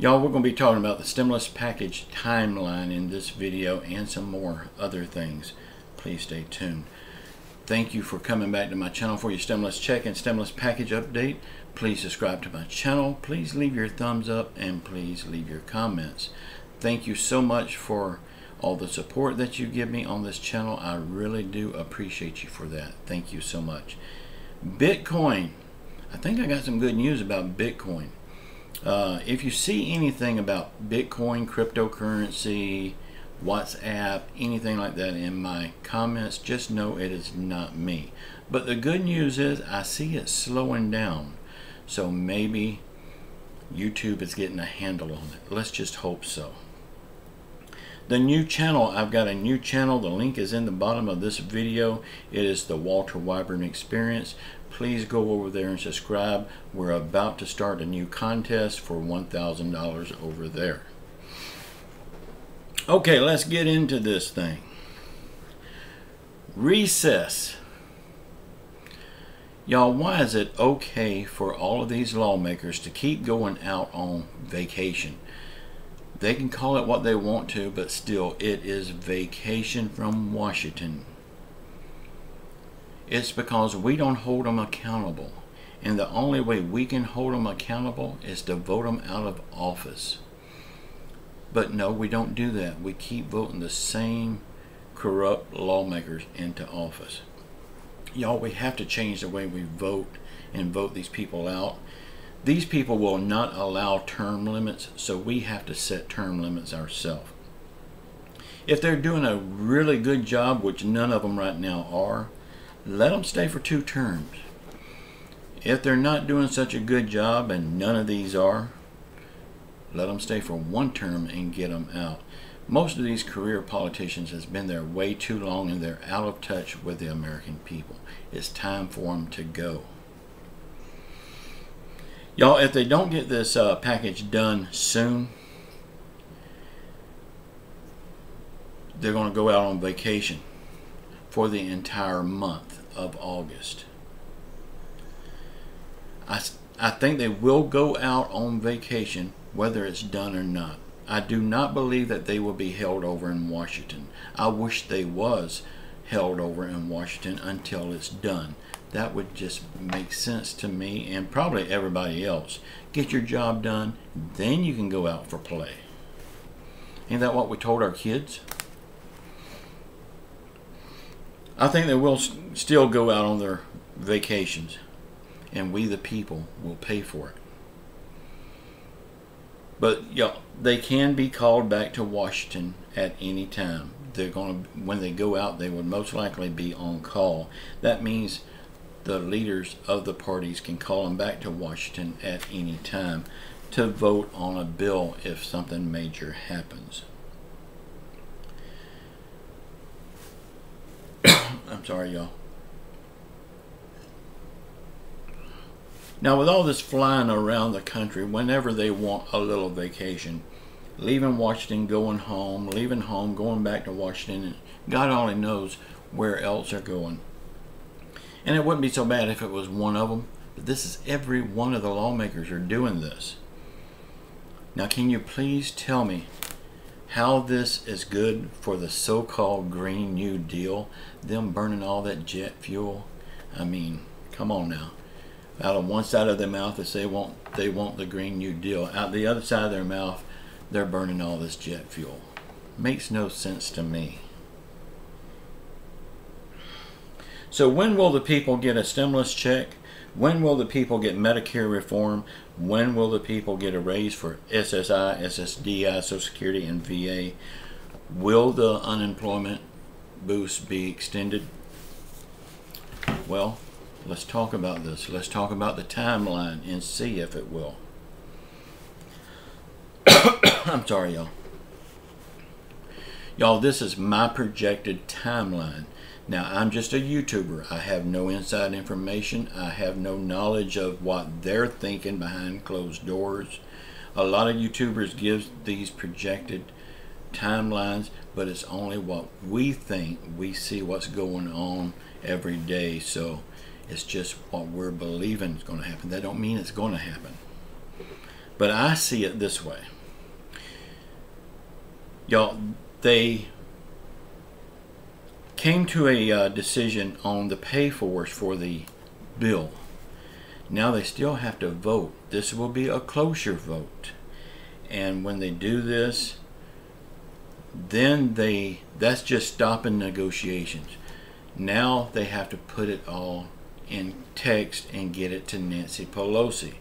Y'all, we're going to be talking about the stimulus package timeline in this video and some more other things. Please stay tuned. Thank you for coming back to my channel for your stimulus check and stimulus package update. Please subscribe to my channel. Please leave your thumbs up and please leave your comments. Thank you so much for all the support that you give me on this channel. I really do appreciate you for that. Thank you so much. Bitcoin. I think I got some good news about Bitcoin. If you see anything about Bitcoin, cryptocurrency, WhatsApp, anything like that in my comments, just know it is not me. But the good news is I see it slowing down. So maybe YouTube is getting a handle on it. Let's just hope so. The new channel, I've got a new channel. The link is in the bottom of this video. It is the Walter Weyburn Experience. Please go over there and subscribe. We're about to start a new contest for $1,000 over there. Okay, let's get into this thing. Recess. Y'all, why is it okay for all of these lawmakers to keep going out on vacation? They can call it what they want to, but still, it is vacation from Washington. It's because we don't hold them accountable. And the only way we can hold them accountable is to vote them out of office. But no, we don't do that. We keep voting the same corrupt lawmakers into office. Y'all, we have to change the way we vote and vote these people out. These people will not allow term limits, so we have to set term limits ourselves. If they're doing a really good job, which none of them right now are, let them stay for 2 terms. If they're not doing such a good job, and none of these are, let them stay for 1 term and get them out. Most of these career politicians has been there way too long and they're out of touch with the American people. It's time for them to go. Y'all, if they don't get this package done soon, they're going to go out on vacation for the entire month of August. I think they will go out on vacation whether it's done or not. I do not believe that they will be held over in Washington. I wish they was held over in Washington until it's done. That would just make sense to me and probably everybody else. Get your job done, then you can go out for play. Ain't that what we told our kids? I think they will still go out on their vacations, and we the people will pay for it. But y'all, they can be called back to Washington at any time. They're going to, when they go out, they would most likely be on call. That means the leaders of the parties can call them back to Washington at any time to vote on a bill if something major happens. I'm sorry, y'all. Now, with all this flying around the country, whenever they want a little vacation, leaving Washington, going home, leaving home, going back to Washington, God only knows where else they're going. And it wouldn't be so bad if it was one of them, but this is every one of the lawmakers are doing this. Now, can you please tell me how this is good for the so-called Green New Deal? Them burning all that jet fuel? I mean, come on now. Out of one side of their mouth, they say they want the Green New Deal. Out the other side of their mouth, they're burning all this jet fuel. Makes no sense to me. So when will the people get a stimulus check? When will the people get Medicare reform? When will the people get a raise for SSI, SSDI, Social Security, and VA? Will the unemployment boost be extended? Well, let's talk about this. Let's talk about the timeline and see if it will. I'm sorry, y'all. Y'all, this is my projected timeline. Now, I'm just a YouTuber. I have no inside information. I have no knowledge of what they're thinking behind closed doors. A lot of YouTubers give these projected timelines, but it's only what we think. We see what's going on every day, so it's just what we're believing is going to happen. That don't mean it's going to happen. But I see it this way. Y'all, they came to a decision on the pay-fors for the bill. Now they still have to vote. This will be a cloture vote. And when they do this, then that's just stopping negotiations. Now they have to put it all in text and get it to Nancy Pelosi.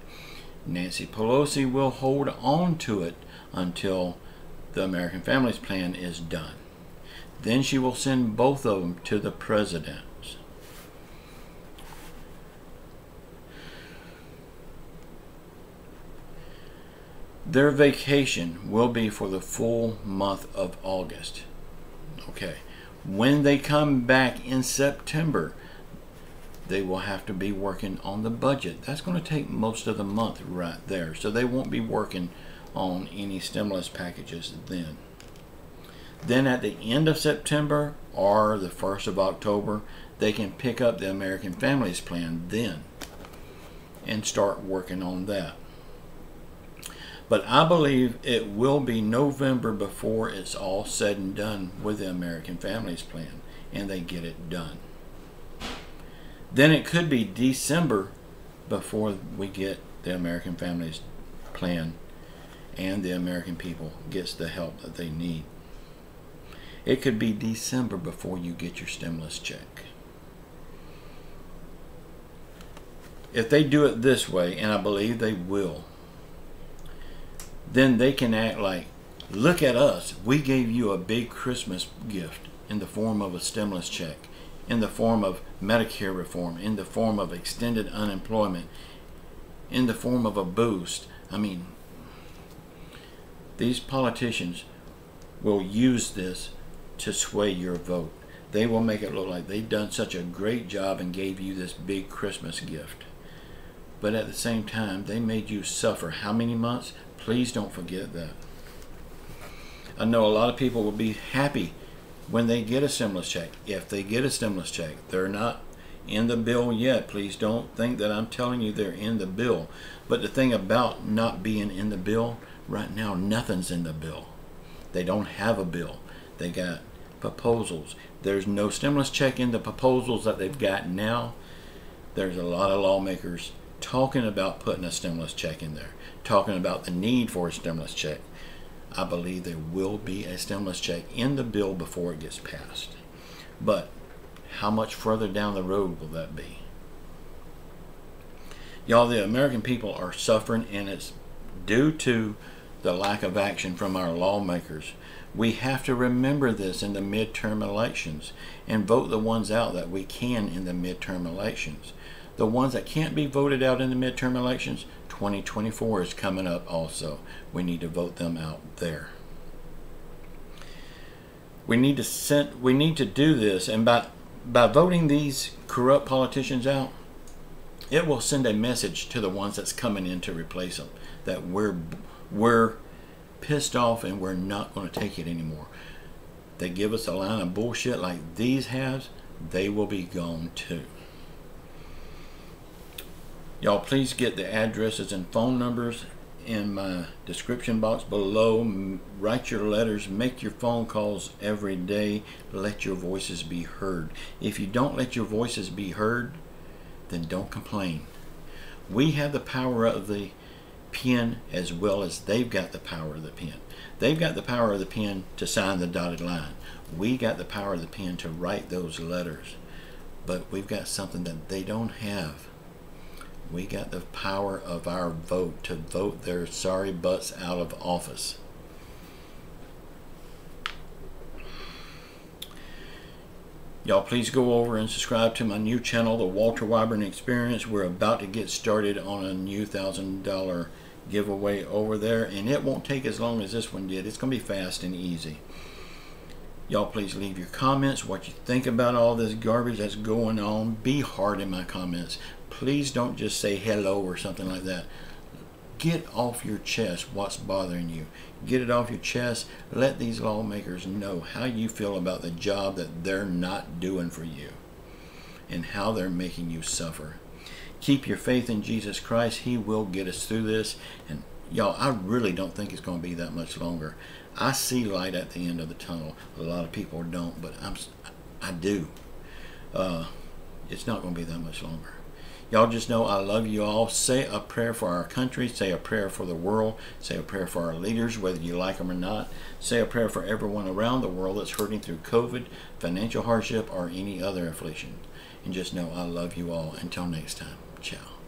Nancy Pelosi will hold on to it until the American Families Plan is done. Then she will send both of them to the president. Their vacation will be for the full month of August. Okay. When they come back in September, they will have to be working on the budget. That's going to take most of the month right there. So they won't be working on any stimulus packages then. Then at the end of September or the 1st of October, they can pick up the American Families Plan then and start working on that. But I believe it will be November before it's all said and done with the American Families Plan and they get it done. Then it could be December before we get the American Families Plan and the American people gets the help that they need. It could be December before you get your stimulus check. If they do it this way, and I believe they will, then they can act like, look at us, we gave you a big Christmas gift in the form of a stimulus check, in the form of Medicare reform, in the form of extended unemployment, in the form of a boost. I mean, these politicians will use this to sway your vote. They will make it look like they've done such a great job and gave you this big Christmas gift. But at the same time, they made you suffer how many months? Please don't forget that. I know a lot of people will be happy when they get a stimulus check. If they get a stimulus check, they're not in the bill yet. Please don't think that I'm telling you they're in the bill. But the thing about not being in the bill, right now nothing's in the bill. They don't have a bill. They got proposals. There's no stimulus check in the proposals that they've got now. There's a lot of lawmakers talking about putting a stimulus check in there, talking about the need for a stimulus check. I believe there will be a stimulus check in the bill before it gets passed. But how much further down the road will that be? Y'all, the American people are suffering, and it's due to the lack of action from our lawmakers. We have to remember this in the midterm elections and vote the ones out that we can in the midterm elections. The ones that can't be voted out in the midterm elections, 2024 is coming up also. We need to vote them out there. We need to do this, and by voting these corrupt politicians out, it will send a message to the ones that's coming in to replace them that we're pissed off and we're not going to take it anymore. They give us a line of bullshit like these have, they will be gone too. Y'all, please get the addresses and phone numbers in my description box below. Write your letters, make your phone calls every day. Let your voices be heard. If you don't let your voices be heard, then don't complain. We have the power of the pen as well as they've got the power of the pen. They've got the power of the pen to sign the dotted line. We got the power of the pen to write those letters. But we've got something that they don't have. We got the power of our vote to vote their sorry butts out of office. Y'all, please go over and subscribe to my new channel, The Walter Weyburn Experience. We're about to get started on a new $1,000 giveaway over there, and it won't take as long as this one did. It's going to be fast and easy. Y'all, please leave your comments, what you think about all this garbage that's going on. Be hard in my comments. Please don't just say hello or something like that. Get off your chest what's bothering you. Get it off your chest. Let these lawmakers know how you feel about the job that they're not doing for you and how they're making you suffer. Keep your faith in Jesus Christ. He will get us through this, and y'all, I really don't think it's going to be that much longer. I see light at the end of the tunnel. A lot of people don't, but I do. It's not going to be that much longer. Y'all just know I love you all. Say a prayer for our country. Say a prayer for the world. Say a prayer for our leaders, whether you like them or not. Say a prayer for everyone around the world that's hurting through COVID, financial hardship, or any other affliction. And just know I love you all. Until next time, ciao.